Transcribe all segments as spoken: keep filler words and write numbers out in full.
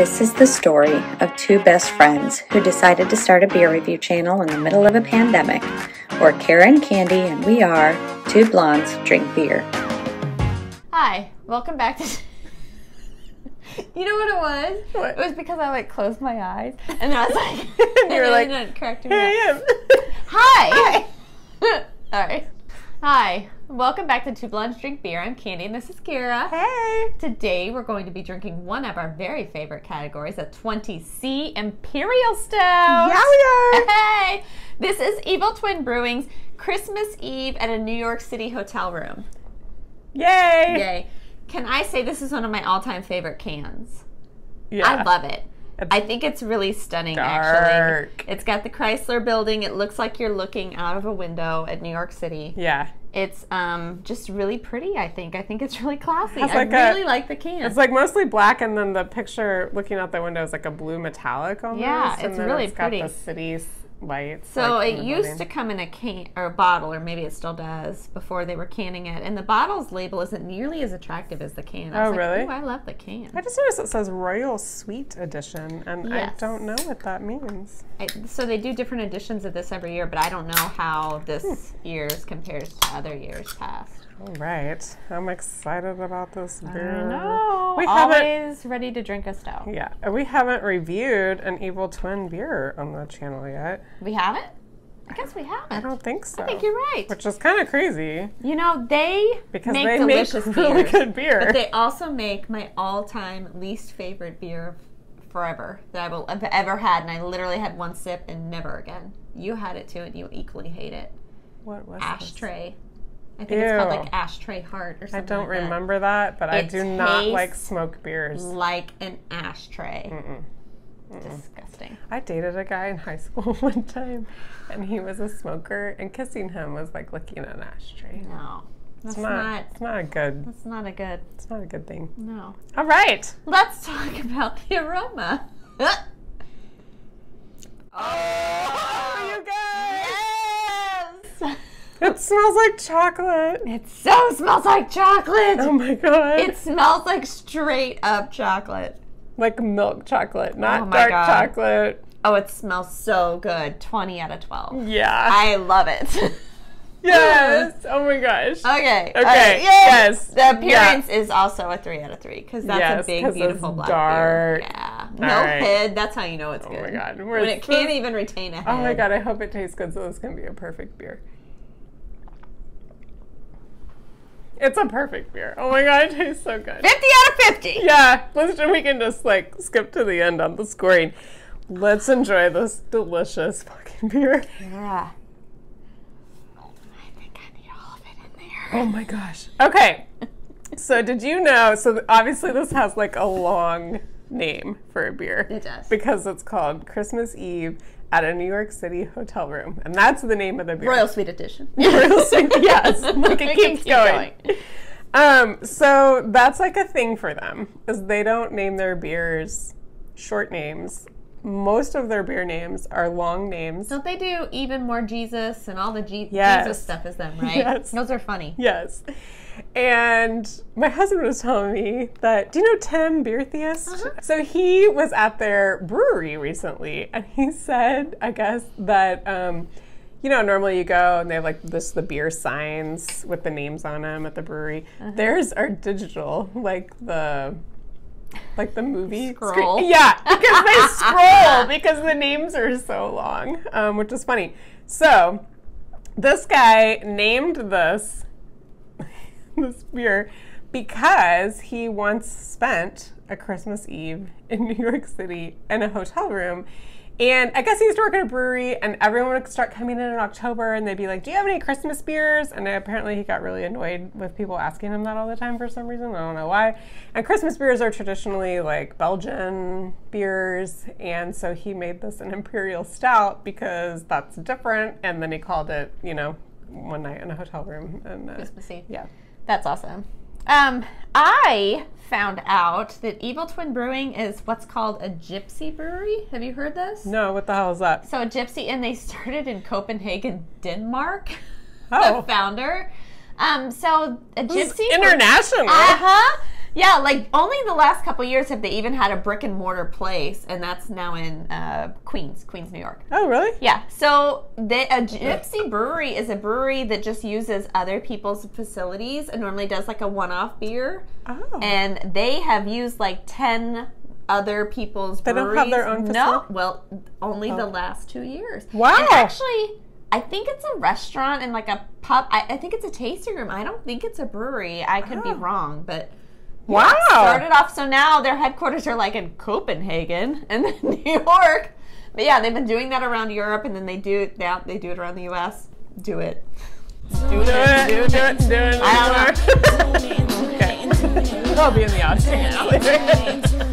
This is the story of two best friends who decided to start a beer review channel in the middle of a pandemic. We're Kara and Candy, and we are Two Blondes Drink Beer. Hi, welcome back to... You know what it was? What? It was because I like closed my eyes, and I was like... and you were like, no, no, correct me. Here I am. Hi! Hi. All right. Hi. Welcome back to Two Blondes Drink Beer. I'm Candy and this is Kara. Hey! Today we're going to be drinking one of our very favorite categories, a twenty C Imperial Stout. Yeah, we are! Hey! This is Evil Twin Brewing's Christmas Eve at a New York City hotel room. Yay! Yay. Can I say this is one of my all-time favorite cans? Yeah. I love it. It's I think it's really stunning, dark. Actually. It's got the Chrysler building. It looks like you're looking out of a window at New York City. Yeah. It's um, just really pretty, I think. I think it's really classy. It's like I really a, like the can. It's like mostly black, and then the picture looking out the window is like a blue metallic almost. Yeah, it's and then really it's got pretty. The city's lights. So like, it used building. to come in a can or a bottle, or maybe it still does, before they were canning it. And the bottle's label isn't nearly as attractive as the can. I was oh, like, really? Oh, I love the can. I just noticed it says Royal Suite Edition, and yes. I don't know what that means. I, so they do different editions of this every year, but I don't know how this hmm. year's compares to other years past. All right. I'm excited about this beer. I know. We Always ready to drink a stout. Yeah. We haven't reviewed an Evil Twin beer on the channel yet. We haven't? I guess we haven't. I don't think so. I think you're right. Which is kind of crazy. You know, they because make they delicious make really beers, good beer. But they also make my all-time least favorite beer forever that I will have ever had, and I literally had one sip and never again. You had it too, and you equally hate it. What was Ashtray. This? I think Ew. It's called like Ashtray Heart or something. I don't like remember that, that but it I do not like smoked beers. Like an ashtray. Mm-mm. Mm-mm. Disgusting. I dated a guy in high school one time, and he was a smoker, and kissing him was like licking an ashtray. No, that's it's not, not. It's not a good. That's not a good. It's not a good thing. No. All right. Let's talk about the aroma. oh, oh, you guys! Yes. It smells like chocolate. It so smells like chocolate. Oh my God. It smells like straight up chocolate. Like milk chocolate, not oh dark God. chocolate. Oh, it smells so good. twenty out of twelve. Yeah. I love it. Yes. Oh my gosh. Okay. Okay. Uh, yes. yes. The appearance yeah. is also a three out of three because that's yes, a big, beautiful black dark. beer. Yeah. All no right. pid. That's how you know it's oh good. Oh my God. We're when it so... can't even retain a head. Oh my God. I hope it tastes good. So this can be a perfect beer. It's a perfect beer. Oh my God, it tastes so good. fifty out of fifty. Yeah, let's we can just like skip to the end on the scoring. Let's enjoy this delicious fucking beer. Yeah. I think I need all of it in there. Oh my gosh. Okay. So did you know, so obviously this has like a long name for a beer. It does. Because it's called Christmas Eve at a New York City hotel room. And that's the name of the beer. Royal Suite Edition. Royal Suite, yes. Like it, it keeps keep going. going. Um, so that's like a thing for them, is they don't name their beers short names. Most of their beer names are long names. Don't they do Even More Jesus and all the G yes. Jesus stuff is them, right? Yes. Those are funny. Yes. And my husband was telling me that, do you know Tim Beer Theist? Uh-huh. So he was at their brewery recently, and he said, I guess, that, um, you know, normally you go and they have like this, the beer signs with the names on them at the brewery. Uh-huh. Theirs are digital, like the... Like the movie scroll, screen. yeah, because they scroll because the names are so long, um, which is funny. So, this guy named this this beer because he once spent a Christmas Eve in New York City in a hotel room, and I guess he used to work at a brewery, and everyone would start coming in in October, and they'd be like, "Do you have any Christmas beers?" And apparently he got really annoyed with people asking him that all the time for some reason. I don't know why. And Christmas beers are traditionally like Belgian beers, and so he made this an Imperial Stout because that's different. And then he called it, you know, one night in a hotel room. And, uh, Christmas Eve. Yeah, that's awesome. Um, I found out that Evil Twin Brewing is what's called a gypsy brewery. Have you heard this? No, what the hell is that? So a gypsy, and they started in Copenhagen, Denmark. Oh. The founder. Um, so a gypsy. This is international. Uh-huh. Yeah, like only the last couple years have they even had a brick and mortar place, and that's now in uh, Queens, Queens, New York. Oh, really? Yeah. So they, a gypsy brewery is a brewery that just uses other people's facilities and normally does like a one-off beer. Oh. And they have used like ten other people's they breweries. They don't have their own facility? No, well, only oh. the last two years. Wow. And actually, I think it's a restaurant and like a pub. I, I think it's a tasting room. I don't think it's a brewery. I could oh. be wrong, but... Wow. Yeah, started off, so now their headquarters are like in Copenhagen and then New York. But yeah, they've been doing that around Europe, and then they do it now. They do it around the U S. Do it. Do it. Do it. Do it. Do it. I don't know. Okay. I'll be in the audience now.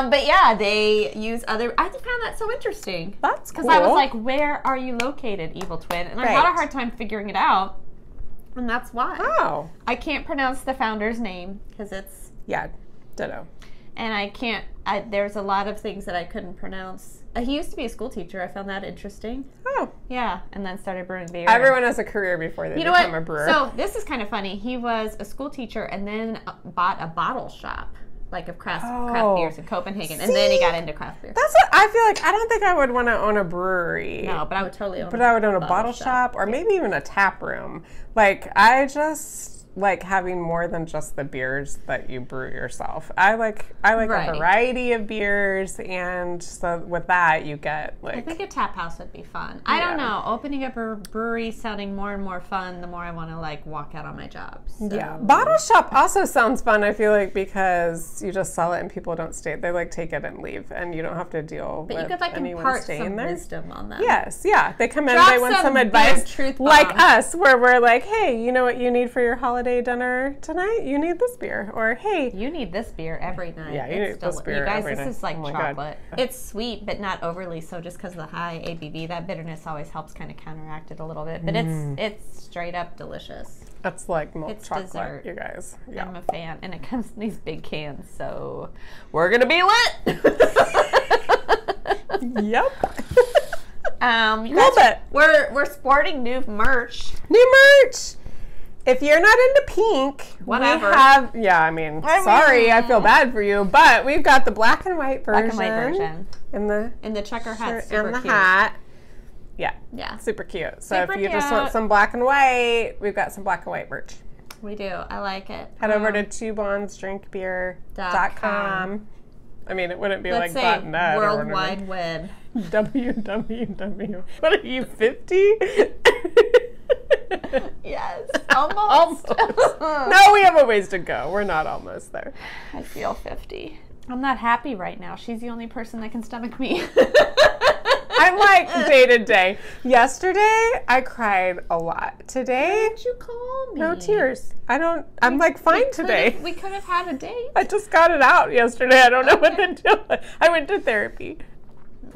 Um, but yeah, they use other. I just found that so interesting. That's cool. Because I was like, where are you located, Evil Twin? And I right. had a hard time figuring it out. And that's why. Oh. I can't pronounce the founder's name because it's... Yeah, ditto. And I can't... I, there's a lot of things that I couldn't pronounce. Uh, he used to be a school teacher. I found that interesting. Oh. Yeah, and then started brewing beer. Everyone has a career before they you know become what? a brewer. So this is kind of funny. He was a school teacher and then bought a bottle shop, like of craft, oh. craft beers in Copenhagen. See, and then he got into craft beer. That's what I feel like. I don't think I would want to own a brewery. No, but I would totally own but a But I would own a bottle, bottle shop, shop or maybe even a tap room. Like, I just like having more than just the beers that you brew yourself. I like I like right. a variety of beers, and so with that you get like... I think a tap house would be fun. Yeah. I don't know. Opening up a brewery sounding more and more fun the more I want to like walk out on my job. So. Yeah. Bottle shop also sounds fun, I feel like, because you just sell it and people don't stay. They like take it and leave, and you don't have to deal but with anyone staying there. But you could like impart some there. wisdom on them. Yes, yeah. They come in, Drop they want some, some advice truth like bomb. us, where we're like, hey, you know what you need for your holiday dinner tonight? You need this beer. Or, hey, you need this beer every night. Yeah, you it's need this beer you guys, every this night. Is like oh chocolate. God. It's sweet, but not overly so, just because of the high A B V. That bitterness always helps kind of counteract it a little bit. But mm. it's it's straight up delicious. That's like milk it's chocolate, dessert. you guys. Yeah. I'm a fan. And it comes in these big cans, so we're going to be lit! Yep. um, you guys, Love it. We're, we're sporting new merch. New merch! If you're not into pink, Whatever. we have, yeah, I mean, I sorry, mean. I feel bad for you, but we've got the black and white version. Black and white version. And the, and the checker hat, super and the cute. hat. Yeah, yeah, super cute. So super if you cute. just want some black and white, we've got some black and white merch. We do. I like it. Head um, over to two blondes drink beer dot com. I mean, it wouldn't be Let's like dot .net World or whatever. Wide Web. W W W. What are you, fifty? Yes, almost. almost. No, we have a ways to go. We're not almost there. I feel fifty. I'm not happy right now. She's the only person that can stomach me. I'm like day to day. Yesterday, I cried a lot. Today, why didn't you call me? No tears. I don't. I'm we, like fine we today. We could have had a date. I just got it out yesterday. I don't know okay. what to do. I went to therapy.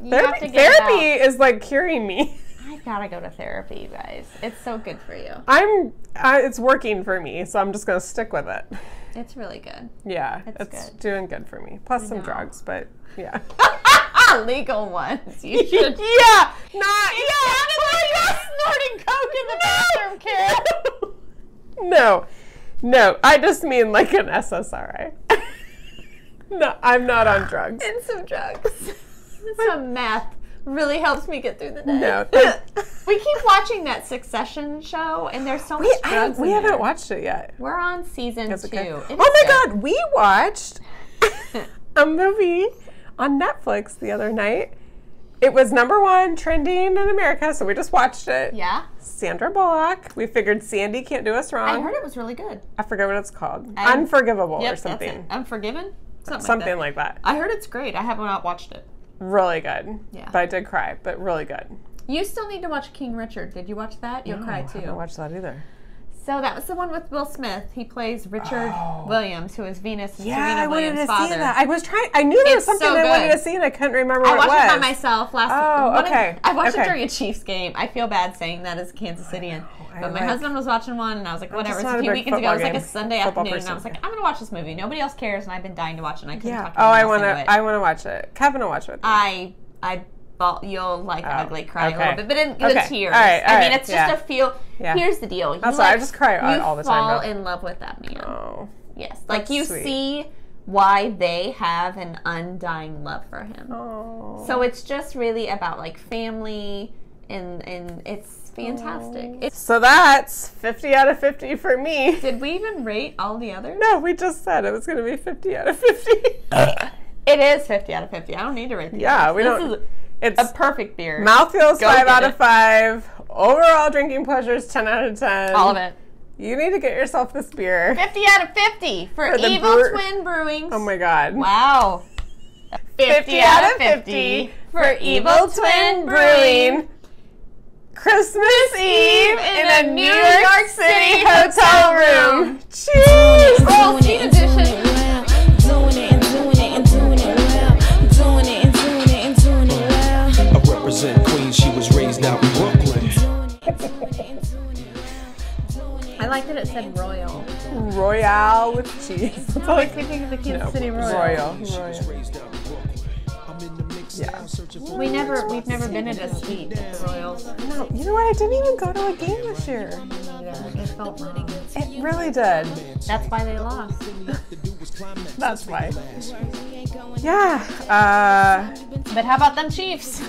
You therapy have to get therapy it out. is like curing me. I gotta go to therapy, you guys. It's so good for you. I'm, I, it's working for me, so I'm just gonna stick with it. It's really good. Yeah, it's, it's good. doing good for me. Plus I some know. drugs, but yeah. Legal ones. You should. Yeah, not. You yeah, sounded like you were snorting coke in the bathroom, kid. No, no, I just mean like an S S R I. No, I'm not on drugs. And some drugs. Some meth. Really helps me get through the day. No, we keep watching that Succession show, and there's so much we, drugs I, we in haven't there. watched it yet. We're on season two. Okay. Oh my good. God, we watched a movie on Netflix the other night. It was number one trending in America, so we just watched it. Yeah. Sandra Bullock. We figured Sandy can't do us wrong. I heard it was really good. I forget what it's called. I, Unforgivable yep, or something. Unforgiven? Something, something like, that. like that. I heard it's great. I have not watched it. Really good. Yeah. But I did cry, but really good. You still need to watch King Richard. Did you watch that? You'll no, cry too. I haven't watched that either. So that was the one with Will Smith. He plays Richard oh. Williams, who is Venus and yeah, Serena I Williams' father. Yeah, I wanted to see that. I was trying. I knew there was it's something so I wanted to see, and I couldn't remember what it was. I watched it by myself last Oh, one okay. Of, I watched okay. it during a Chiefs game. I feel bad saying that as a Kansas Cityan. But like, my husband was watching one, and I was like, whatever. It's a few weekends ago. It was like a Sunday football afternoon, person, and I was like, yeah. I'm going to watch this movie. Nobody else cares, and I've been dying to watch it, and I couldn't yeah. talk to anyone else into it. Oh, I want to watch it. Kevin will watch it. I... I You'll like oh, ugly cry okay. a little bit, but in okay. the tears. All right, all I mean, it's just yeah. a feel. Yeah. Here's the deal. You That's like, why I just cry all, all the time. You fall in love with that man. Oh. Yes. Like That's you sweet. see why they have an undying love for him. Aww. So it's just really about like family, and and it's fantastic. It's so that's fifty out of fifty for me. Did we even rate all the others? No, we just said it was going to be fifty out of fifty. It is fifty out of fifty. I don't need to rate the yeah, others. We this don't. Is it's a perfect beer. Mouthfeels five out of five. Overall drinking pleasures ten out of ten. All of it. You need to get yourself this beer. fifty out of fifty for, for Evil Bre Twin Brewing. Oh my god. Wow. fifty, fifty out of fifty for Evil Twin Brewing. Christmas Eve in a New York City hotel room. Cheers! Oh, cheat edition. I represent Queens. She was raised out in Brooklyn. I like that it said Royal. Royal with cheese. That's all I can think of, the Kansas no, City Royal. Royal. Royal. Yeah. We never, we've never been at a suite at the Royals. No, you know what? I didn't even go to a game this year. Yeah, it felt wrong. It really did. That's why they lost. That's why. Yeah. Uh, but how about them Chiefs?